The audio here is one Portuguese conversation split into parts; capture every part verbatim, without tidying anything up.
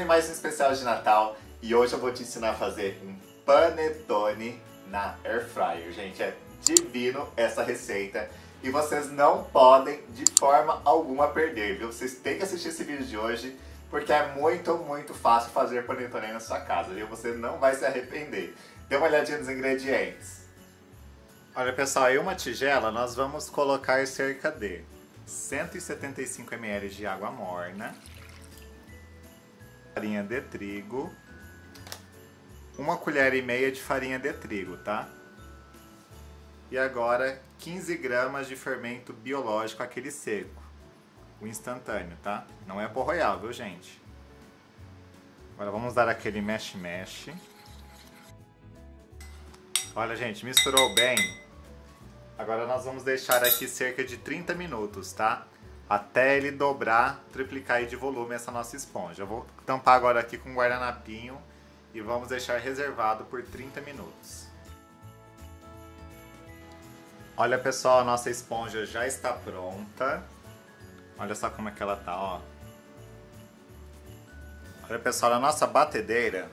imagens especiais de Natal e hoje eu vou te ensinar a fazer um panetone na Airfryer. Gente, é divino essa receita e vocês não podem de forma alguma perder, viu? Vocês têm que assistir esse vídeo de hoje porque é muito, muito fácil fazer panetone na sua casa, viu? Você não vai se arrepender. Dê uma olhadinha nos ingredientes. Olha pessoal, em uma tigela nós vamos colocar cerca de cento e setenta e cinco mililitros de água morna, farinha de trigo, uma colher e meia de farinha de trigo, tá? E agora quinze gramas de fermento biológico, aquele seco, o instantâneo, tá? Não é pó royal, viu gente? Agora vamos dar aquele mexe-mexe. Olha gente, misturou bem. Agora nós vamos deixar aqui cerca de trinta minutos, tá? Até ele dobrar, triplicar de volume essa nossa esponja. Eu vou tampar agora aqui com um guardanapinho e vamos deixar reservado por trinta minutos. Olha pessoal, a nossa esponja já está pronta. Olha só como é que ela tá, ó. Olha pessoal, a nossa batedeira,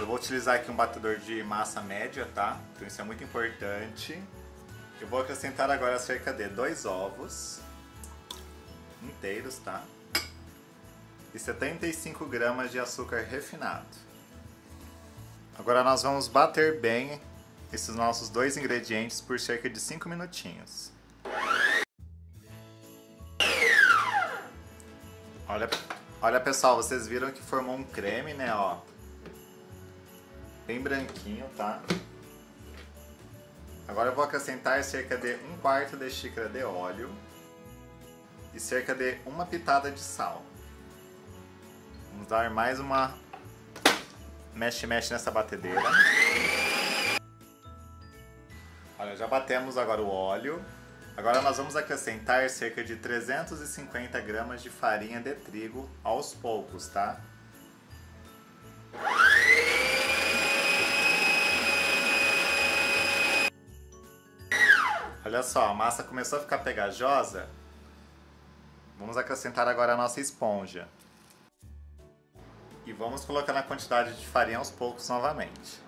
eu vou utilizar aqui um batedor de massa média, tá? Então isso é muito importante. Eu vou acrescentar agora cerca de dois ovos inteiros, tá? E setenta e cinco gramas de açúcar refinado. Agora nós vamos bater bem esses nossos dois ingredientes por cerca de cinco minutinhos. Olha, olha pessoal, vocês viram que formou um creme, né, ó? Bem branquinho, tá? Agora eu vou acrescentar cerca de um quarto de xícara de óleo e cerca de uma pitada de sal. Vamos dar mais uma mexe-mexe nessa batedeira. Olha, já batemos agora o óleo. Agora nós vamos acrescentar cerca de trezentos e cinquenta gramas de farinha de trigo aos poucos, tá? Olha só, a massa começou a ficar pegajosa. Vamos acrescentar agora a nossa esponja. E vamos colocar na quantidade de farinha aos poucos novamente.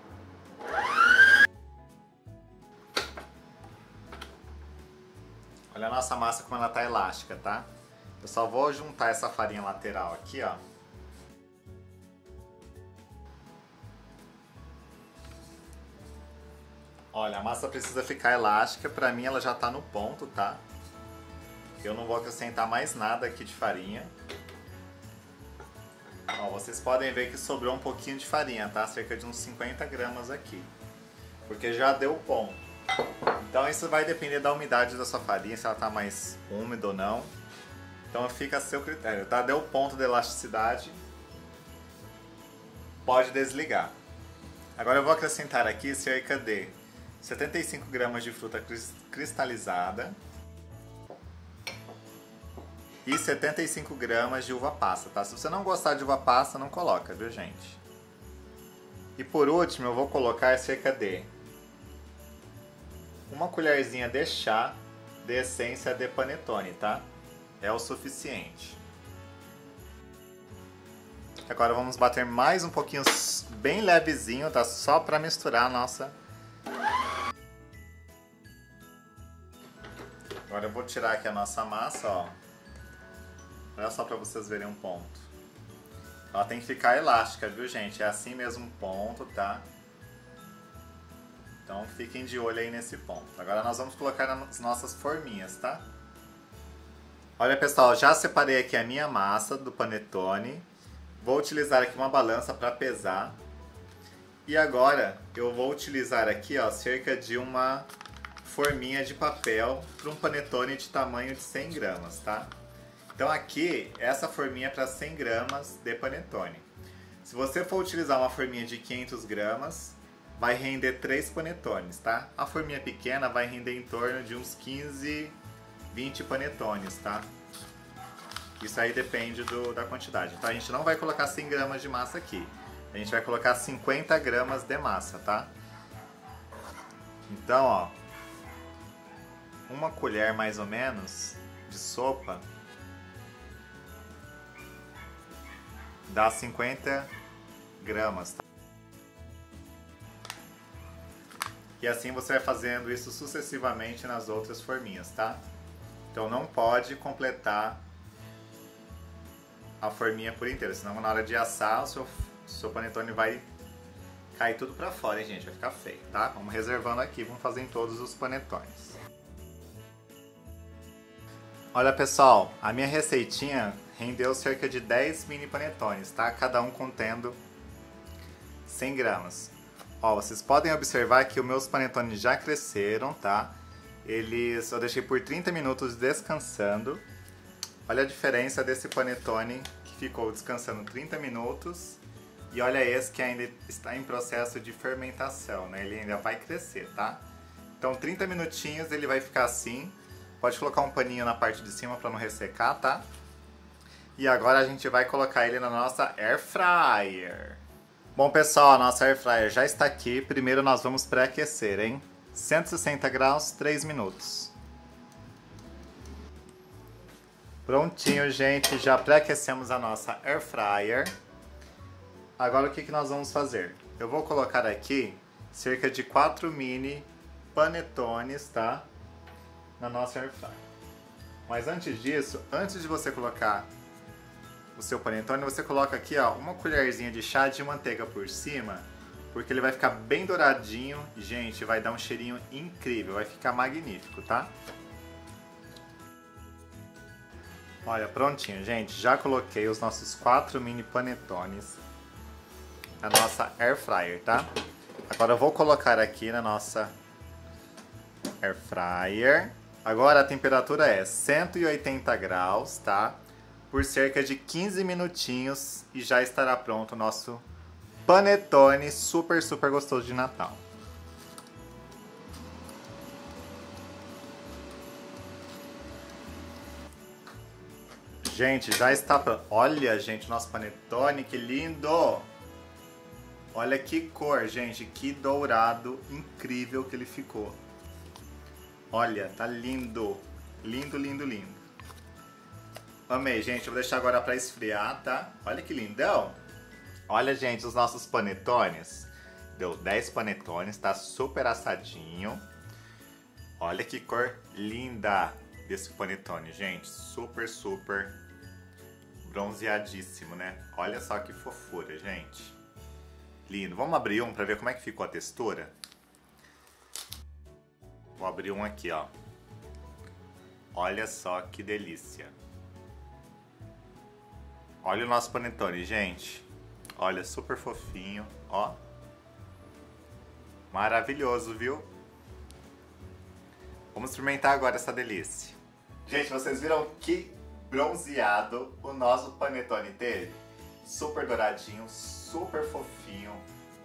Olha a nossa massa como ela tá elástica, tá? Eu só vou juntar essa farinha lateral aqui, ó. Olha, a massa precisa ficar elástica, pra mim ela já tá no ponto, tá? Eu não vou acrescentar mais nada aqui de farinha. Ó, vocês podem ver que sobrou um pouquinho de farinha, tá? Cerca de uns cinquenta gramas aqui. Porque já deu ponto. Então isso vai depender da umidade da sua farinha, se ela tá mais úmida ou não. Então fica a seu critério, tá? Deu ponto de elasticidade. Pode desligar. Agora eu vou acrescentar aqui cerca de setenta e cinco gramas de fruta cristalizada e setenta e cinco gramas de uva passa, tá? Se você não gostar de uva passa, não coloca, viu gente? E por último eu vou colocar cerca de uma colherzinha de chá de essência de panetone, tá? É o suficiente. Agora vamos bater mais um pouquinho, bem levezinho, tá? Só pra misturar a nossa. Agora eu vou tirar aqui a nossa massa, ó. Olha só pra vocês verem um ponto. Ela tem que ficar elástica, viu gente? É assim mesmo um ponto, tá? Então fiquem de olho aí nesse ponto. Agora nós vamos colocar nas nossas forminhas, tá? Olha pessoal, já separei aqui a minha massa do panetone. Vou utilizar aqui uma balança para pesar. E agora eu vou utilizar aqui, ó, cerca de uma forminha de papel para um panetone de tamanho de cem gramas, tá? Então aqui, essa forminha é para cem gramas de panetone. Se você for utilizar uma forminha de quinhentas gramas, vai render três panetones, tá? A forminha pequena vai render em torno de uns quinze, vinte panetones, tá? Isso aí depende do, da quantidade. Então a gente não vai colocar cem gramas de massa aqui. A gente vai colocar cinquenta gramas de massa, tá? Então, ó, uma colher mais ou menos de sopa dá cinquenta gramas. Tá? E assim você vai fazendo isso sucessivamente nas outras forminhas, tá? Então não pode completar a forminha por inteiro, senão na hora de assar o seu, seu panetone vai cair tudo pra fora, hein, gente? Vai ficar feio, tá? Vamos reservando aqui, vamos fazer em todos os panetones. Olha, pessoal, a minha receitinha rendeu cerca de dez mini panetones, tá? Cada um contendo cem gramas. Ó, vocês podem observar que os meus panetones já cresceram, tá? Eles eu deixei por trinta minutos descansando. Olha a diferença desse panetone que ficou descansando trinta minutos e olha esse que ainda está em processo de fermentação, né? Ele ainda vai crescer, tá? Então trinta minutinhos ele vai ficar assim. Pode colocar um paninho na parte de cima para não ressecar, tá? E agora a gente vai colocar ele na nossa Airfryer. Bom, pessoal, a nossa Airfryer já está aqui. Primeiro nós vamos pré-aquecer, hein? cento e sessenta graus, três minutos. Prontinho, gente, já pré-aquecemos a nossa air fryer. Agora o que, que nós vamos fazer? Eu vou colocar aqui cerca de quatro mini panetones, tá? Na nossa air fryer. Mas antes disso, antes de você colocar o seu panetone, você coloca aqui, ó, uma colherzinha de chá de manteiga por cima, porque ele vai ficar bem douradinho. Gente, vai dar um cheirinho incrível, vai ficar magnífico, tá? Olha, prontinho, gente. Já coloquei os nossos quatro mini panetones na nossa air fryer, tá? Agora eu vou colocar aqui na nossa air fryer. Agora a temperatura é cento e oitenta graus, tá? Por cerca de quinze minutinhos e já estará pronto o nosso panetone super, super gostoso de Natal. Gente, já está pronto. Olha, gente, nosso panetone, que lindo! Olha que cor, gente, que dourado incrível que ele ficou. Olha, tá lindo. Lindo, lindo, lindo. Amei, gente. Eu vou deixar agora para esfriar, tá? Olha que lindão. Olha, gente, os nossos panetones. Deu dez panetones, tá super assadinho. Olha que cor linda desse panetone, gente. Super, super bronzeadíssimo, né? Olha só que fofura, gente. Lindo. Vamos abrir um para ver como é que ficou a textura? Vou abrir um aqui, ó. Olha só que delícia. Olha o nosso panetone, gente. Olha, super fofinho, ó. Maravilhoso, viu? Vamos experimentar agora essa delícia. Gente, vocês viram que bronzeado o nosso panetone teve? Super douradinho, super fofinho,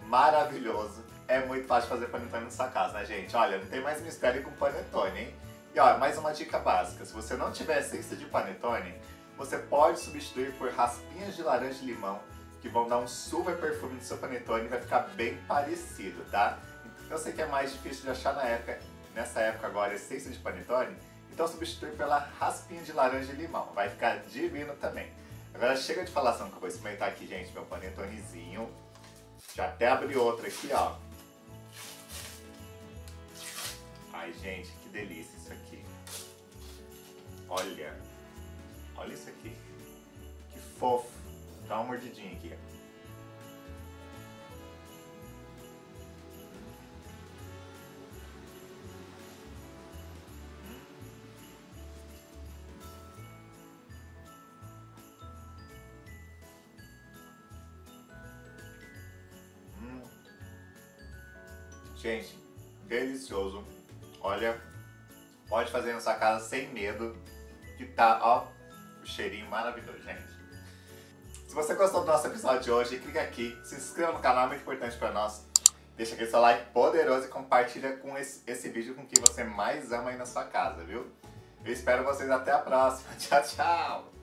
maravilhoso. É muito fácil fazer panetone na sua casa, né, gente? Olha, não tem mais mistério com panetone, hein? E olha, mais uma dica básica. Se você não tiver essência de panetone, você pode substituir por raspinhas de laranja e limão, que vão dar um super perfume no seu panetone e vai ficar bem parecido, tá? Eu sei que é mais difícil de achar na época, nessa época agora, essência de panetone. Então substitui pela raspinha de laranja e limão. Vai ficar divino também. Agora chega de falação que eu vou experimentar aqui, gente, meu panetonezinho. Já até abri outro aqui, ó. Ai, gente, que delícia isso aqui. Olha. Olha isso aqui. Que fofo. Dá uma mordidinha aqui, ó. Gente, delicioso. Olha, pode fazer na sua casa sem medo, que tá, ó, o cheirinho maravilhoso, gente. Se você gostou do nosso episódio de hoje, clica aqui, se inscreva no canal, é muito importante pra nós. Deixa aquele seu like poderoso e compartilha com esse, esse vídeo com quem você mais ama aí na sua casa, viu? Eu espero vocês até a próxima. Tchau, tchau!